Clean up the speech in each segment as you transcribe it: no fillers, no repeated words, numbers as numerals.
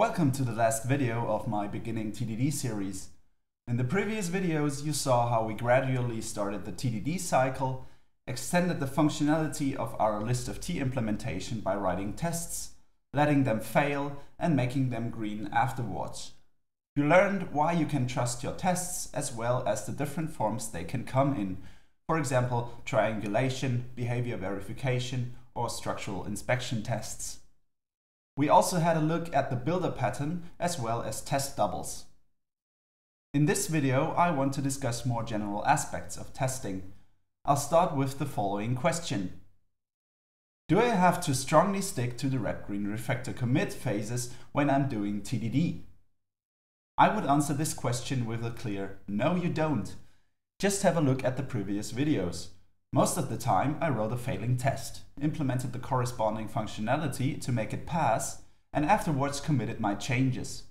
Welcome to the last video of my beginning TDD series. In the previous videos you saw how we gradually started the TDD cycle, extended the functionality of our List of T implementation by writing tests, letting them fail and making them green afterwards. You learned why you can trust your tests as well as the different forms they can come in, for example triangulation, behavior verification or structural inspection tests. We also had a look at the builder pattern as well as test doubles. In this video, I want to discuss more general aspects of testing. I'll start with the following question. Do I have to strongly stick to the red-green refactor commit phases when I'm doing TDD? I would answer this question with a clear no, you don't. Just have a look at the previous videos. Most of the time I wrote a failing test, implemented the corresponding functionality to make it pass, and afterwards committed my changes.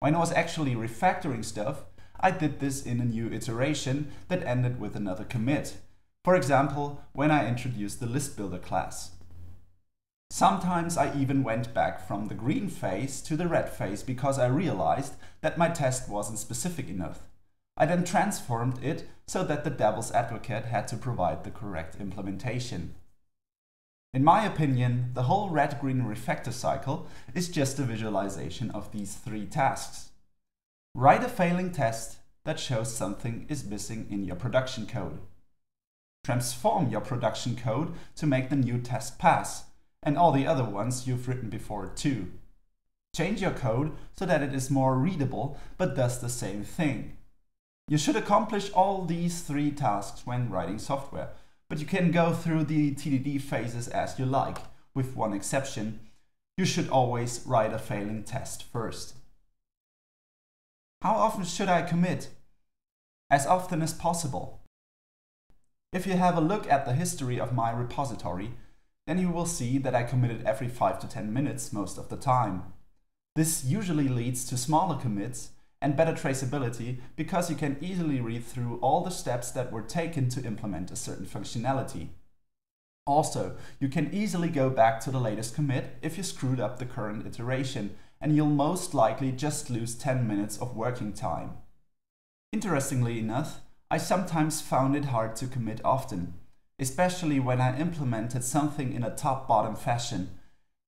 When I was actually refactoring stuff, I did this in a new iteration that ended with another commit. For example, when I introduced the ListBuilder class. Sometimes I even went back from the green phase to the red phase because I realized that my test wasn't specific enough. I then transformed it so that the devil's advocate had to provide the correct implementation. In my opinion, the whole red-green refactor cycle is just a visualization of these three tasks. Write a failing test that shows something is missing in your production code. Transform your production code to make the new test pass, and all the other ones you've written before too. Change your code so that it is more readable but does the same thing. You should accomplish all these three tasks when writing software, but you can go through the TDD phases as you like, with one exception. You should always write a failing test first. How often should I commit? As often as possible. If you have a look at the history of my repository, then you will see that I committed every 5 to 10 minutes most of the time. This usually leads to smaller commits and better traceability because you can easily read through all the steps that were taken to implement a certain functionality. Also, you can easily go back to the latest commit if you screwed up the current iteration, and you'll most likely just lose 10 minutes of working time. Interestingly enough, I sometimes found it hard to commit often, especially when I implemented something in a top-bottom fashion.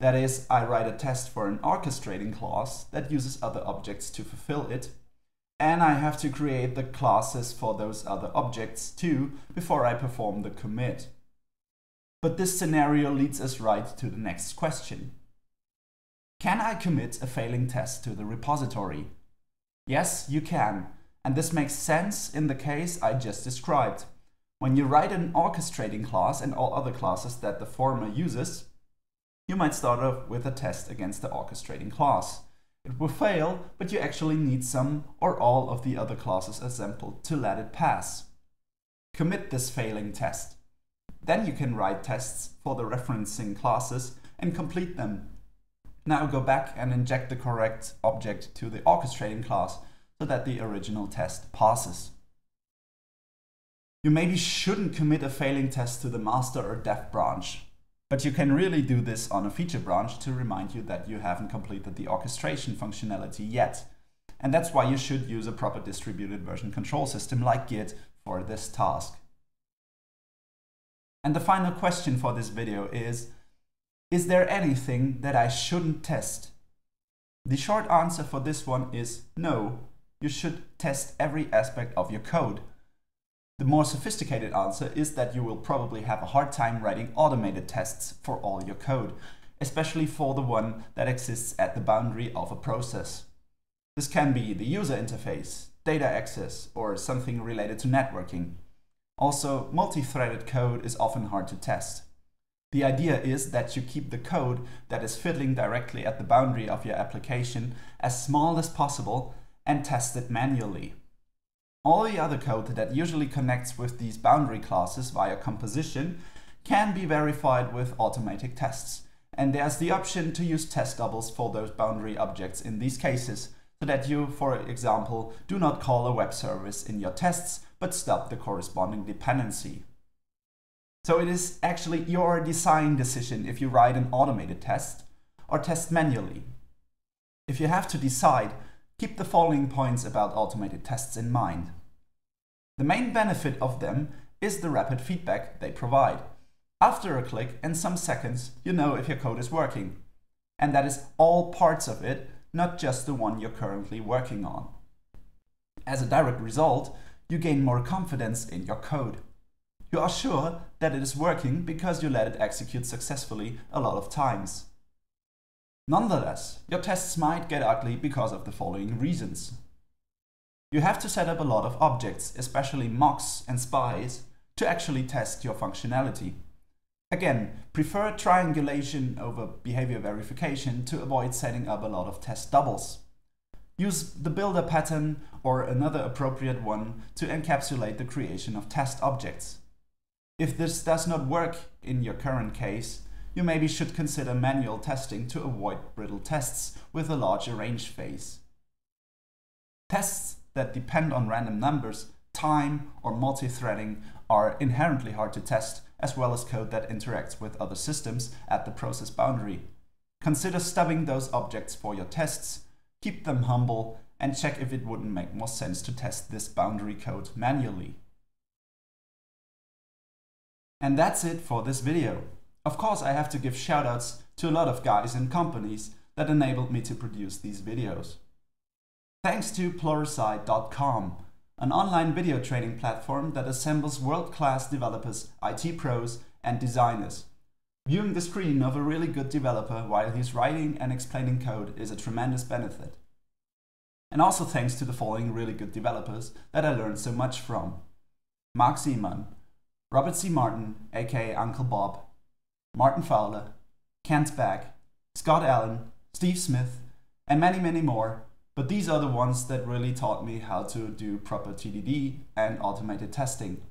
That is, I write a test for an orchestrating clause that uses other objects to fulfill it, and I have to create the classes for those other objects too before I perform the commit. But this scenario leads us right to the next question. Can I commit a failing test to the repository? Yes, you can, and this makes sense in the case I just described. When you write an orchestrating clause and all other classes that the former uses, you might start off with a test against the orchestrating class. It will fail, but you actually need some or all of the other classes assembled to let it pass. Commit this failing test. Then you can write tests for the referencing classes and complete them. Now go back and inject the correct object to the orchestrating class so that the original test passes. You maybe shouldn't commit a failing test to the master or dev branch. But you can really do this on a feature branch to remind you that you haven't completed the orchestration functionality yet. And that's why you should use a proper distributed version control system like Git for this task. And the final question for this video is there anything that I shouldn't test? The short answer for this one is no, you should test every aspect of your code. The more sophisticated answer is that you will probably have a hard time writing automated tests for all your code, especially for the one that exists at the boundary of a process. This can be the user interface, data access, or something related to networking. Also, multi-threaded code is often hard to test. The idea is that you keep the code that is fiddling directly at the boundary of your application as small as possible and test it manually. All the other code that usually connects with these boundary classes via composition can be verified with automatic tests, and there's the option to use test doubles for those boundary objects in these cases, so that you, for example, do not call a web service in your tests, but stop the corresponding dependency. So it is actually your design decision if you write an automated test or test manually. If you have to decide, keep the following points about automated tests in mind. The main benefit of them is the rapid feedback they provide. After a click and some seconds, you know if your code is working. And that is all parts of it, not just the one you're currently working on. As a direct result, you gain more confidence in your code. You are sure that it is working because you let it execute successfully a lot of times. Nonetheless, your tests might get ugly because of the following reasons. You have to set up a lot of objects, especially mocks and spies, to actually test your functionality. Again, prefer triangulation over behavior verification to avoid setting up a lot of test doubles. Use the Builder Pattern or another appropriate one to encapsulate the creation of test objects. If this does not work in your current case, you maybe should consider manual testing to avoid brittle tests with a larger range phase. Tests that depend on random numbers, time, or multi-threading are inherently hard to test, as well as code that interacts with other systems at the process boundary. Consider stubbing those objects for your tests, keep them humble, and check if it wouldn't make more sense to test this boundary code manually. And that's it for this video. Of course, I have to give shoutouts to a lot of guys and companies that enabled me to produce these videos. Thanks to Pluralsight.com, an online video training platform that assembles world-class developers, IT pros, and designers. Viewing the screen of a really good developer while he's writing and explaining code is a tremendous benefit. And also thanks to the following really good developers that I learned so much from: Mark Seemann, Robert C. Martin, aka Uncle Bob, Martin Fowler, Kent Beck, Scott Allen, Steve Smith, and many, many more, but these are the ones that really taught me how to do proper TDD and automated testing.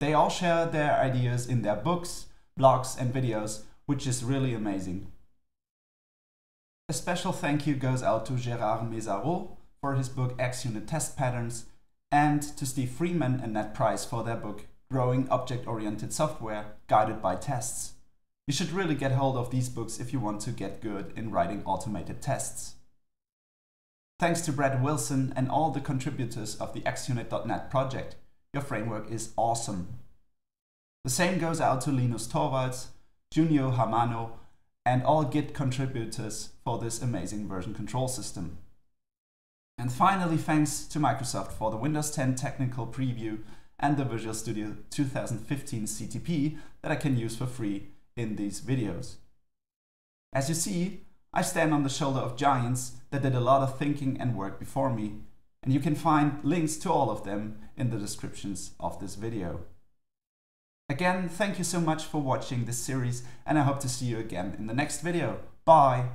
They all share their ideas in their books, blogs, and videos, which is really amazing. A special thank you goes out to Gerard Mesaros for his book X-Unit Test Patterns, and to Steve Freeman and Nat Pryce for their book Growing Object-Oriented Software Guided by Tests. You should really get hold of these books if you want to get good in writing automated tests. Thanks to Brad Wilson and all the contributors of the xunit.net project. Your framework is awesome. The same goes out to Linus Torvalds, Junio Hamano, and all Git contributors for this amazing version control system. And finally, thanks to Microsoft for the Windows 10 technical preview and the Visual Studio 2015 CTP that I can use for free in these videos. As you see, I stand on the shoulder of giants that did a lot of thinking and work before me, and you can find links to all of them in the descriptions of this video. Again, thank you so much for watching this series, and I hope to see you again in the next video. Bye!